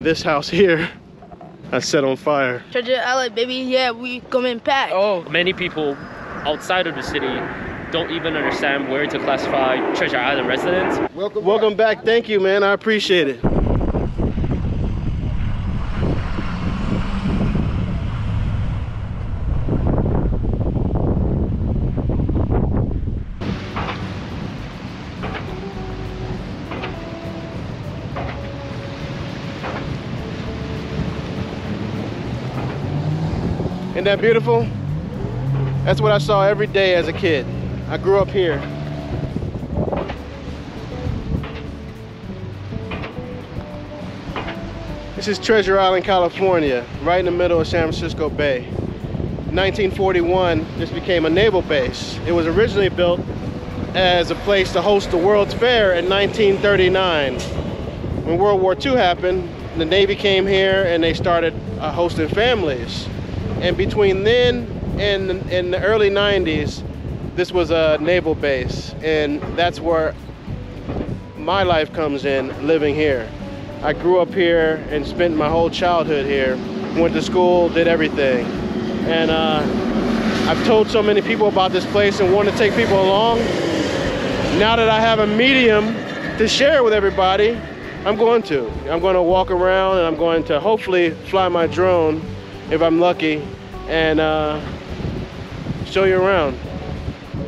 This house here, I set on fire. Treasure Island, baby, yeah, we coming back. Oh, many people outside of the city don't even understand where to classify Treasure Island residents. Welcome back. Thank you, man. I appreciate it. Isn't that beautiful? That's what I saw every day as a kid. I grew up here. This is Treasure Island, California, right in the middle of San Francisco Bay. In 1941, this became a naval base. It was originally built as a place to host the World's Fair in 1939. When World War II happened, the Navy came here and they started hosting families. And between then and in the early 90s, this was a naval base. And that's where my life comes in, living here. I grew up here and spent my whole childhood here. Went to school, did everything. And I've told so many people about this place and want to take people along. Now that I have a medium to share with everybody, I'm going to walk around and I'm going to hopefully fly my drone if I'm lucky, and show you around.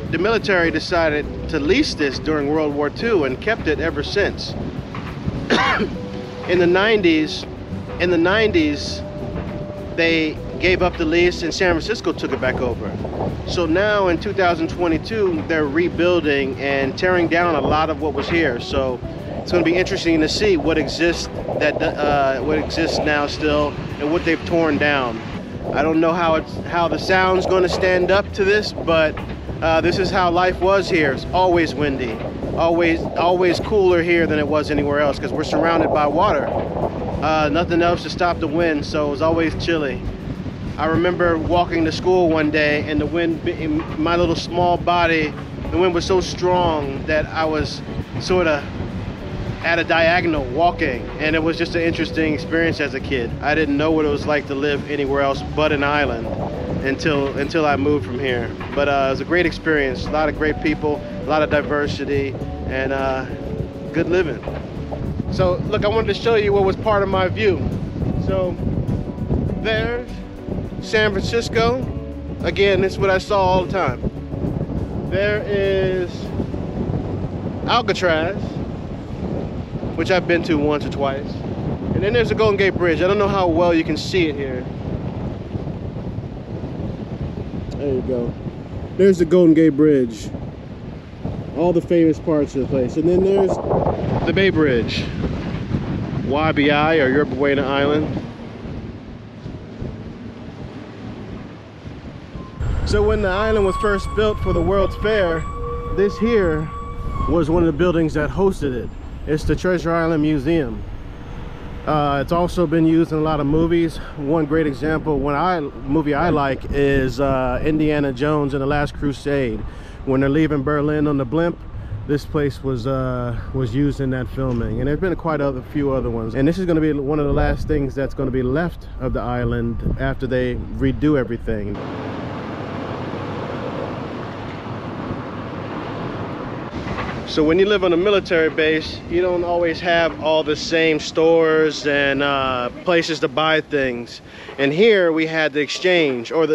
The military decided to lease this during World War II and kept it ever since. In the 90s, they gave up the lease and San Francisco took it back over. So now in 2022, they're rebuilding and tearing down a lot of what was here. So it's going to be interesting to see what exists now still and what they've torn down. I don't know how the sound's going to stand up to this, but this is how life was here. It's always windy, always cooler here than it was anywhere else because we're surrounded by water. Nothing else to stop the wind, so it was always chilly. I remember walking to school one day and the wind in my little small body, the wind was so strong that I was sort of at a diagonal walking, and it was just an interesting experience as a kid. I didn't know what it was like to live anywhere else but an island until I moved from here. But it was a great experience, a lot of great people, a lot of diversity, and good living. So look, I wanted to show you what was part of my view. So there's San Francisco. Again, this is what I saw all the time. There is Alcatraz, which I've been to once or twice. And then there's the Golden Gate Bridge. I don't know how well you can see it here. There you go. There's the Golden Gate Bridge. All the famous parts of the place. And then there's the Bay Bridge. YBI, or Yerba Buena Island. So when the island was first built for the World's Fair, this here was one of the buildings that hosted it. It's the Treasure Island Museum. It's also been used in a lot of movies. One great example, movie I like is Indiana Jones and the Last Crusade. When they're leaving Berlin on the blimp, this place was used in that filming. And there's been quite a few other ones. And this is gonna be one of the last things that's gonna be left of the island after they redo everything. So when you live on a military base, you don't always have all the same stores and places to buy things. And here we had the exchange, or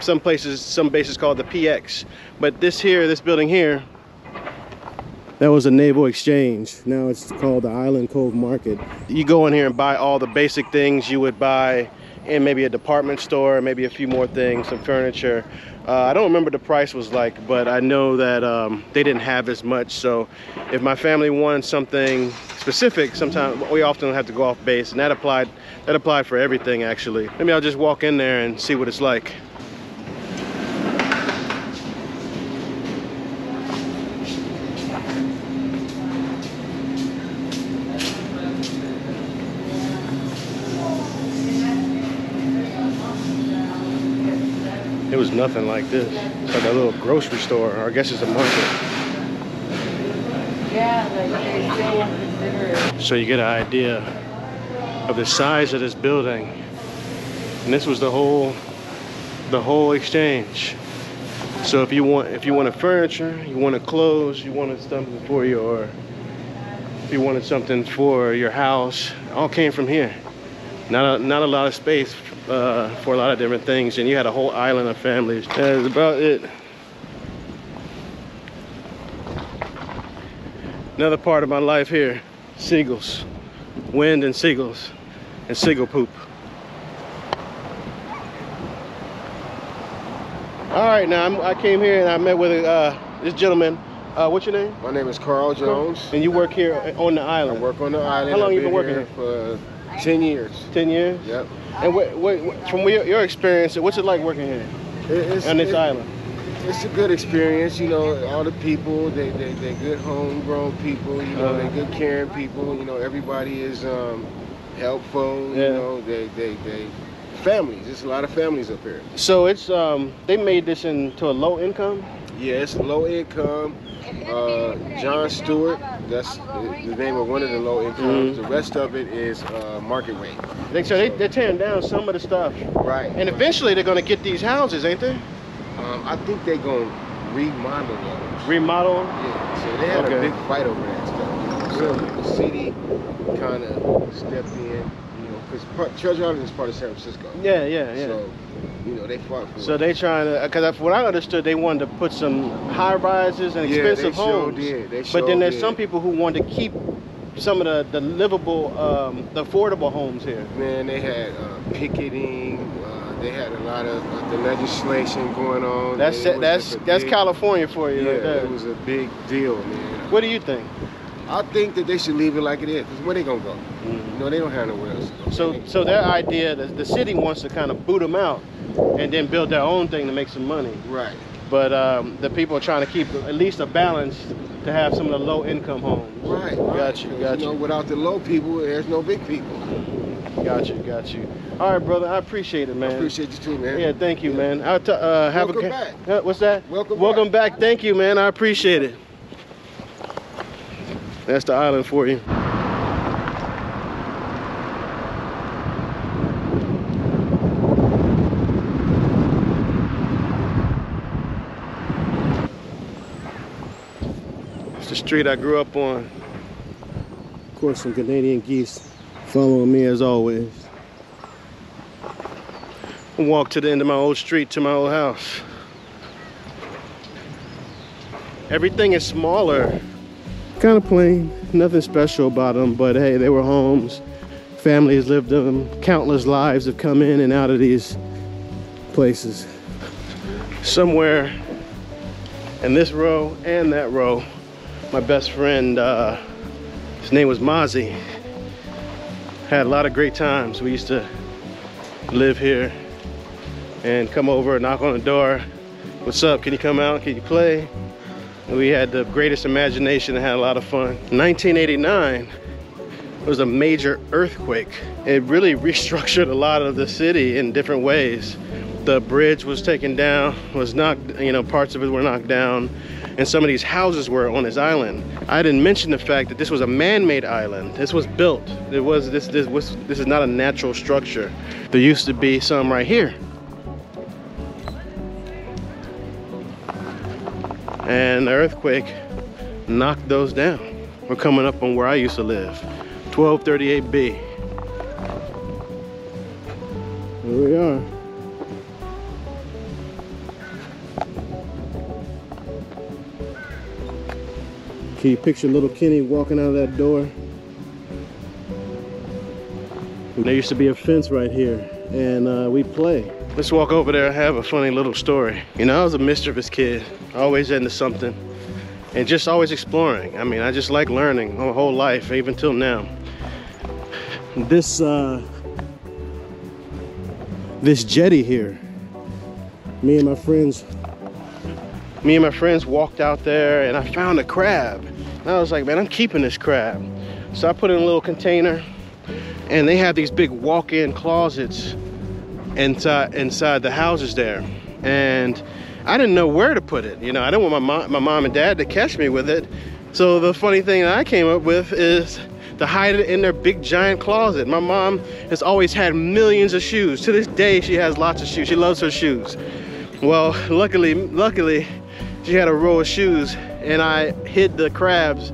some bases called the PX. But this building here, that was a naval exchange. Now it's called the Island Cove Market. You go in here and buy all the basic things you would buy in maybe a department store, maybe a few more things, some furniture. I don't remember the price was like, but I know that they didn't have as much. So if my family wanted something specific, sometimes we often have to go off base, and that applied for everything actually. Maybe I'll just walk in there and see what it's like. It was nothing like this. It's like a little grocery store, or I guess it's a market. Yeah, like they still want to consider it. So you get an idea of the size of this building. And this was the whole exchange. So if you wanted furniture, you wanted clothes, you wanted something for your, if you wanted something for your house, it all came from here. Not a lot of space for a lot of different things, and you had a whole island of families. That is about it. Another part of my life here, seagulls, wind and seagulls, and seagull poop. All right, now I came here and I met with this gentleman. What's your name? My name is Carl Jones. And you work here on the island? I work on the island. How long have you been working here? For 10 years. 10 years? Yep. And from your experience, what's it like working here on this island? It's a good experience, you know, all the people, they're good homegrown people, you know, they're good caring people, you know, everybody is helpful, yeah. You know, they families. There's a lot of families up here. So it's they made this into a low income? Yeah, it's low income. John Stewart, that's the name of one of the low incomes. The rest of it is Market Way. So they're tearing down some of the stuff. Right. And eventually they're going to get these houses, ain't they? I think they're going to remodel those. Remodel? Yeah. So they had a big fight over that stuff. So the city kind of stepped in. Because Treasure Island is part of San Francisco. Yeah, yeah, yeah. So, you know, they fought for it. So they trying to, because from what I understood, they wanted to put some high rises and expensive homes. Yeah, they sure did. But then there's some people who want to keep some of the livable, the affordable homes here. Man, they had picketing. They had a lot of the legislation going on. That's California for you. Yeah, right there. It was a big deal, man. What do you think? I think that they should leave it like it is, because where they gonna go? You know, they don't have nowhere else to go. So their idea, the city wants to kind of boot them out and then build their own thing to make some money. Right. But the people are trying to keep at least a balance to have some of the low income homes. Right. Got you. You know, without the low people, there's no big people. Got you. All right, brother, I appreciate it, man. I appreciate you too, man. Yeah, thank you, man. Welcome back. What's that? Welcome back. Thank you, man. I appreciate it. That's the island for you. It's the street I grew up on. Of course, some Canadian geese following me as always. I walked to the end of my old street to my old house. Everything is smaller. Kind of plain, nothing special about them, but hey, they were homes. Families lived in them. Countless lives have come in and out of these places. Somewhere in this row and that row, my best friend, his name was Mozzie, had a lot of great times. We used to live here and come over, knock on the door. What's up? Can you come out? Can you play? We had the greatest imagination and had a lot of fun. 1989 was a major earthquake. It really restructured a lot of the city in different ways. The bridge was taken down, was knocked, you know, parts of it were knocked down, and some of these houses were on this island. I didn't mention the fact that this was a man-made island. This was built. This is not a natural structure. There used to be some right here. And the earthquake knocked those down. We're coming up on where I used to live, 1238B. Here we are. Can you picture little Kenny walking out of that door? There used to be a fence right here, and we'd play. Let's walk over there and have a funny little story. You know, I was a mischievous kid, always into something, and just always exploring. I mean, I just like learning my whole life, even till now. This jetty here, me and my friends walked out there and I found a crab. And I was like, man, I'm keeping this crab. So I put it in a little container, and they have these big walk-in closets inside the houses there, and I didn't know where to put it. You know, I didn't want my mom and dad to catch me with it. So the funny thing that I came up with is to hide it in their big giant closet. My mom has always had millions of shoes. To this day, she has lots of shoes. She loves her shoes. Well, luckily, she had a row of shoes, and I hid the crabs,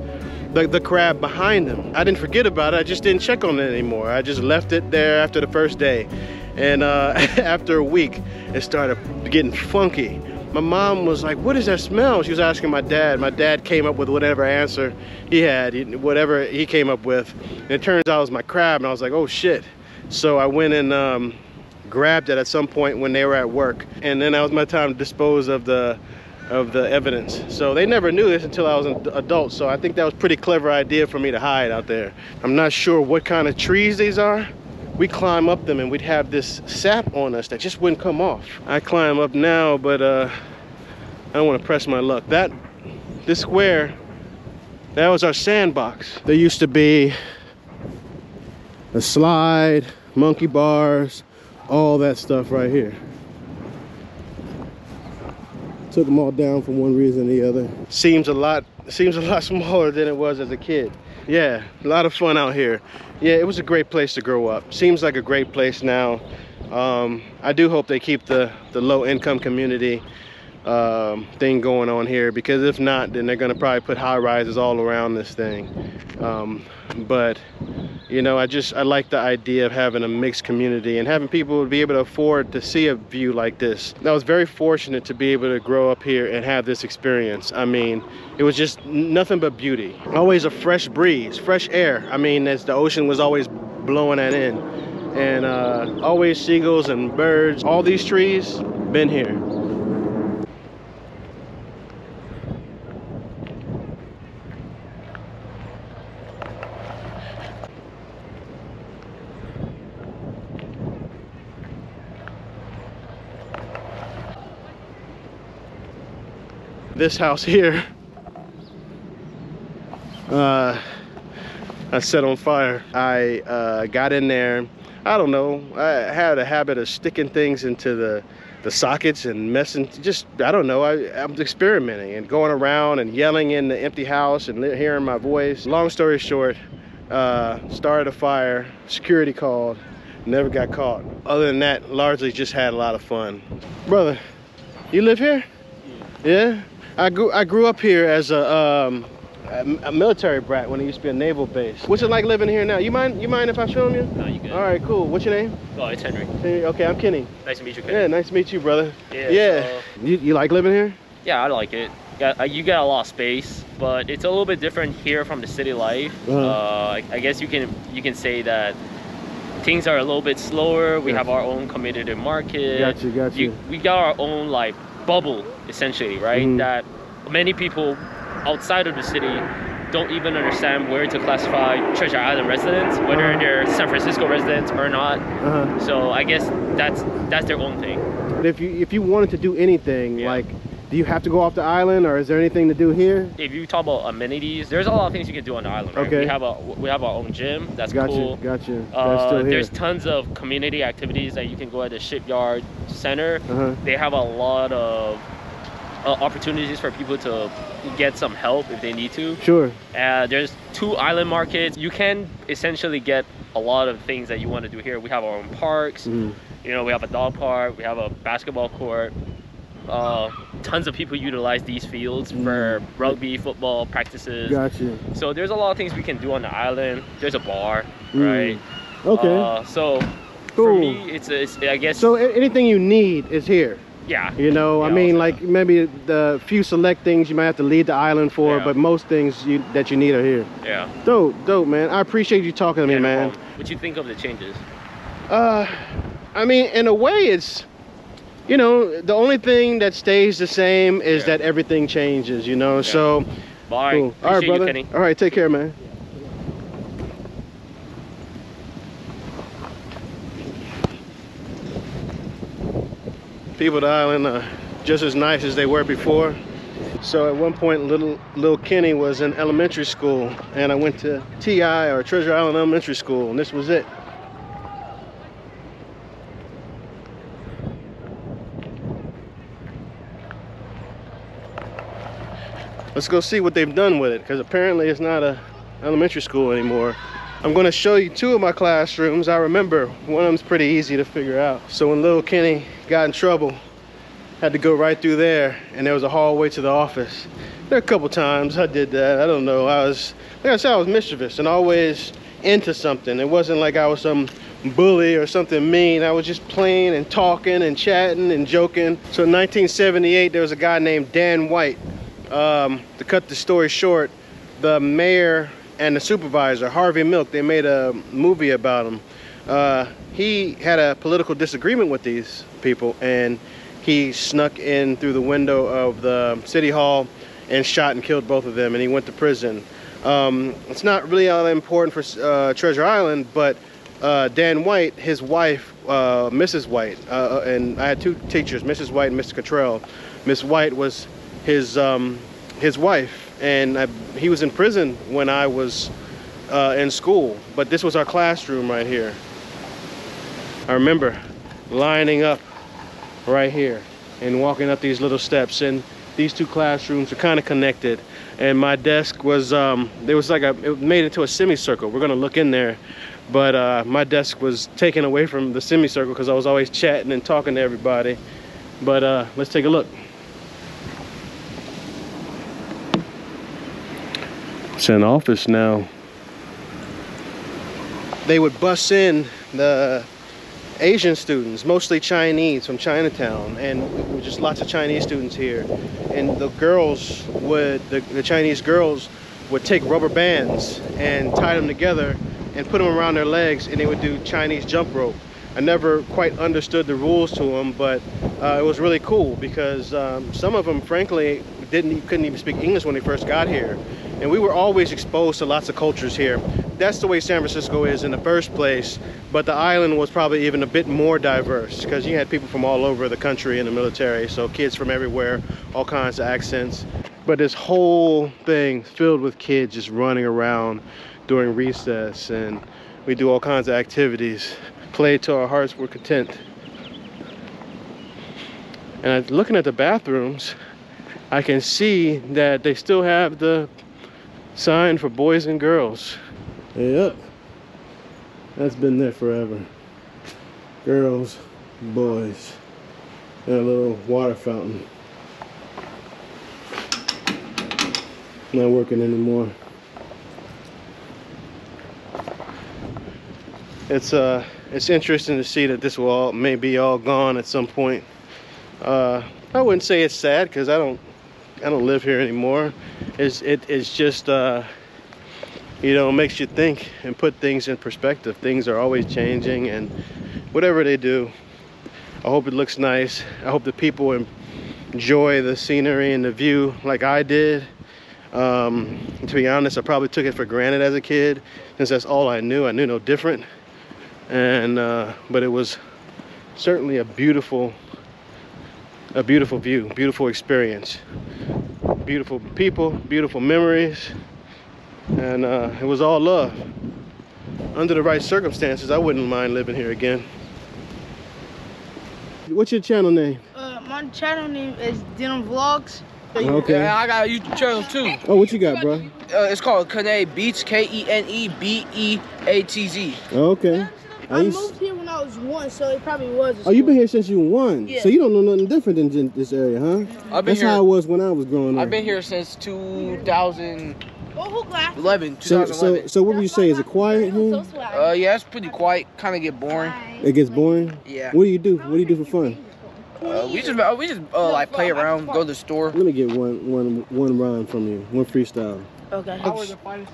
the crab behind them. I didn't forget about it, I just didn't check on it anymore. I just left it there after the first day. And after a week, it started getting funky. My mom was like, what is that smell? She was asking my dad. My dad came up with whatever answer he had, whatever he came up with. And it turns out it was my crab, and I was like, oh shit. So I went and grabbed it at some point when they were at work. And then that was my time to dispose of the evidence. So they never knew this until I was an adult, so I think that was a pretty clever idea for me to hide out there. I'm not sure what kind of trees these are. We climb up them and we'd have this sap on us that just wouldn't come off. I climb up now, but I don't want to press my luck. This square, that was our sandbox. There used to be a slide, monkey bars, all that stuff right here. Took them all down for one reason or the other. Seems a lot smaller than it was as a kid. Yeah, a lot of fun out here. Yeah, it was a great place to grow up. Seems like a great place now. I do hope they keep the low-income community thing going on here, because if not, then they're gonna probably put high-rises all around this thing. But you know, I like the idea of having a mixed community and having people be able to afford to see a view like this. I was very fortunate to be able to grow up here and have this experience. I mean, it was just nothing but beauty. Always a fresh breeze, fresh air. I mean, as the ocean was always blowing that in. And always seagulls and birds. All these trees, been here. This house here, I set on fire. I got in there, I don't know, I had a habit of sticking things into the sockets and messing, just, I don't know, I'm experimenting and going around and yelling in the empty house and hearing my voice. Long story short, started a fire, security called, never got caught. Other than that, largely just had a lot of fun. Brother, you live here? Yeah? I grew up here as a military brat when it used to be a naval base. What's it like living here now? You mind if I film you? No, you good. All right, cool. What's your name? Oh, it's Henry. Henry. Okay, I'm Kenny. Nice to meet you, Kenny. Yeah, nice to meet you, brother. Yeah. You like living here? Yeah, I like it. You got a lot of space, but it's a little bit different here from the city life. I guess you can say that things are a little bit slower. We have our own competitive market. Gotcha. We got our own like bubble, essentially, right? That many people outside of the city don't even understand where to classify Treasure Island residents, whether they're San Francisco residents or not. So I guess that's their own thing. But if you wanted to do anything, like, do you have to go off the island, or is there anything to do here? If you talk about amenities, there's a lot of things you can do on the island, right? Okay. We have our own gym. That's cool. Gotcha. There's tons of community activities that you can go at the Shipyard Center. They have a lot of opportunities for people to get some help if they need to. Sure. There's two island markets. You can essentially get a lot of things that you want to do here. We have our own parks. You know, we have a dog park. We have a basketball court. Tons of people utilize these fields for rugby, football practices. Gotcha. So there's a lot of things we can do on the island. There's a bar, right? Okay. So cool. For me, it's I guess. So anything you need is here. Yeah. You know, I mean, like maybe the few select things you might have to leave the island for, but most things that you need are here. Yeah. Dope, man. I appreciate you talking to me, man. What you think of the changes? I mean, in a way, it's. You know, the only thing that stays the same is that everything changes, you know, so. Bye. Cool. All right, brother. All right, take care, man. People at the island are just as nice as they were before. So at one point, little Kenny was in elementary school, and I went to TI, or Treasure Island Elementary School, and this was it. Let's go see what they've done with it, because apparently it's not a elementary school anymore. I'm going to show you two of my classrooms. I remember one of them's pretty easy to figure out. So when little Kenny got in trouble, had to go right through there, and there was a hallway to the office. There are a couple times I did that. I don't know. I was mischievous and always into something. It wasn't like I was some bully or something mean. I was just playing and talking and chatting and joking. So in 1978, there was a guy named Dan White. To cut the story short, the mayor and the supervisor, Harvey Milk, they made a movie about him. He had a political disagreement with these people, and he snuck in through the window of the city hall and shot and killed both of them, and he went to prison. It's not really all that important for Treasure Island, but Dan White, his wife, Mrs. White, and I had two teachers, Mrs. White and Mr. Cottrell. Miss White was his wife, and he was in prison when I was in school. But this was our classroom right here. I remember lining up right here and walking up these little steps, and these two classrooms are kind of connected. And my desk was, there was like it made it into a semicircle. We're gonna look in there, but my desk was taken away from the semicircle because I was always chatting and talking to everybody. But let's take a look. It's an office now. They would bus in the Asian students, mostly Chinese from Chinatown, and there were just lots of Chinese students here. And the girls would, the Chinese girls would take rubber bands and tie them together and put them around their legs, and they would do Chinese jump rope. I never quite understood the rules to them, but it was really cool because some of them, frankly, couldn't even speak English when they first got here. And we were always exposed to lots of cultures here. That's the way San Francisco is in the first place, but the island was probably even a bit more diverse because you had people from all over the country in the military, so kids from everywhere, all kinds of accents. But this whole thing filled with kids just running around during recess, and we do all kinds of activities, play till our hearts were content. And looking at the bathrooms, I can see that they still have the sign for boys and girls. Yep, that's been there forever. Girls, boys, and a little water fountain. Not working anymore. It's interesting to see that this will all may be all gone at some point. I wouldn't say it's sad because I don't live here anymore. It's just you know, makes you think and put things in perspective. Things are always changing, and whatever they do, I hope it looks nice. I hope the people enjoy the scenery and the view like I did. To be honest, I probably took it for granted as a kid since that's all I knew. I knew no different. And but it was certainly a beautiful view, beautiful experience, beautiful people, beautiful memories. And it was all love. Under the right circumstances, I wouldn't mind living here again. What's your channel name? My channel name is Denim Vlogs. Okay. Yeah, I got a YouTube channel too. Oh, what you got, bro? It's called Kenebeats, Kenebeatz. Okay. I moved here when I was 1, so it probably was. Oh, you've been here since you were 1? Yeah. So you don't know nothing different than this area, huh? That's how it was when I was growing up. I've been here since 2000. 11, 2011. So what would you say? Is it quiet here? Yeah, it's pretty quiet. Kind of get boring. It gets boring? Yeah. What do you do? What do you do for fun? We just like play around, go to the store. Let me get one rhyme from you, one freestyle. Okay.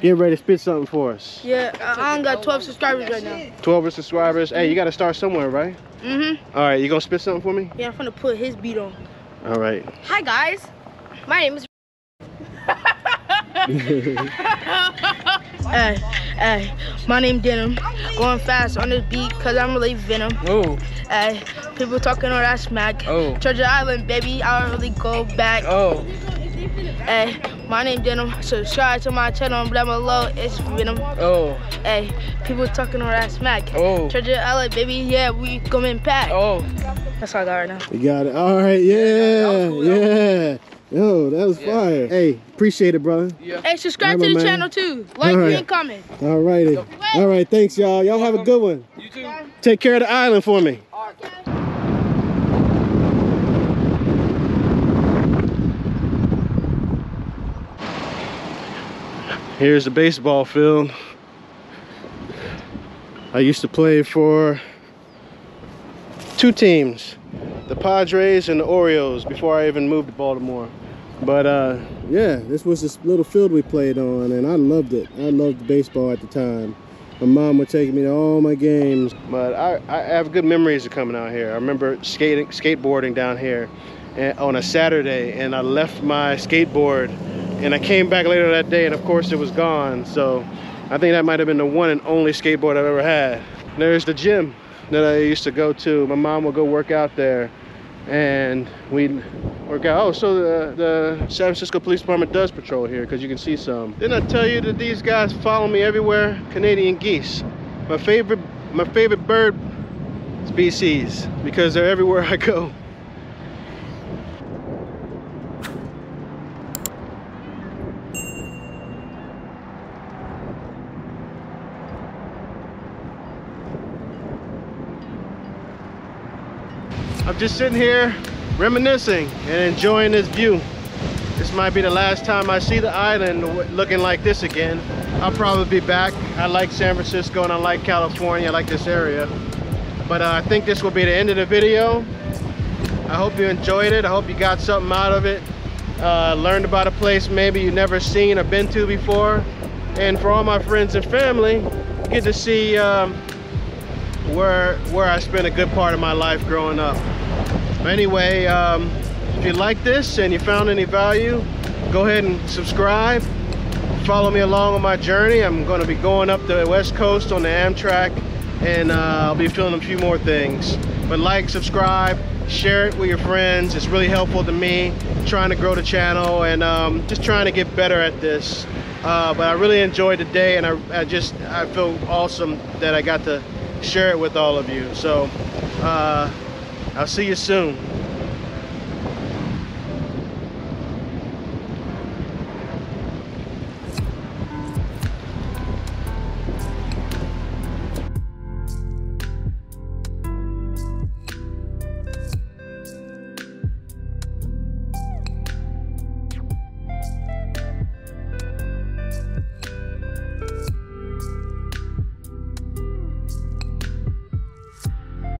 Get ready to spit something for us. Yeah, I don't got 12 subscribers right now. 12 subscribers. Hey, you got to start somewhere, right? Mm-hmm. All right, you gonna spit something for me? Yeah, I'm gonna put his beat on. All right. Hi guys, my name is. Hey, my name Denim. Going fast on this beat because I'm really Venom. Oh. Hey, people talking all that smack. Oh. Treasure Island, baby, I don't really go back. Oh. Hey, my name Denim. Subscribe to my channel down below. It's Venom. Oh. Hey, people talking all that smack. Oh. Treasure Island, baby, yeah, we coming back. Oh. That's all I got right now. You got it. All right, yeah, yeah. Yo, that was fire. Hey, appreciate it, brother. Yeah. Hey, subscribe to the channel too. Like and comment. All righty. All right, thanks, y'all. Y'all have a good one. You too. Take care of the island for me. Here's the baseball field. I used to play for two teams, the Padres and the Orioles, before I even moved to Baltimore. But yeah, this was this little field we played on, and I loved it. I loved baseball at the time. My mom would take me to all my games. But I have good memories of coming out here. I remember skateboarding down here on a Saturday, and I left my skateboard, and I came back later that day, and of course it was gone. So I think that might have been the one and only skateboard I've ever had. There's the gym that I used to go to. My mom would go work out there, and we'd work out. Oh, so the San Francisco Police Department does patrol here, because you can see some. Didn't I tell you that these guys follow me everywhere? Canadian geese. My favorite bird species, because they're everywhere I go. I'm just sitting here reminiscing and enjoying this view. This might be the last time I see the island looking like this again. I'll probably be back. I like San Francisco and I like California. I like this area. But I think this will be the end of the video. I hope you enjoyed it. I hope you got something out of it. Learned about a place maybe you've never seen or been to before. And for all my friends and family, get to see where I spent a good part of my life growing up. But anyway, if you like this and you found any value, go ahead and subscribe. Follow me along on my journey. I'm going to be going up the West Coast on the Amtrak, and I'll be filming a few more things. But like, subscribe, share it with your friends. It's really helpful to me, trying to grow the channel, and just trying to get better at this. But I really enjoyed the day, and I feel awesome that I got to share it with all of you. So I'll see you soon.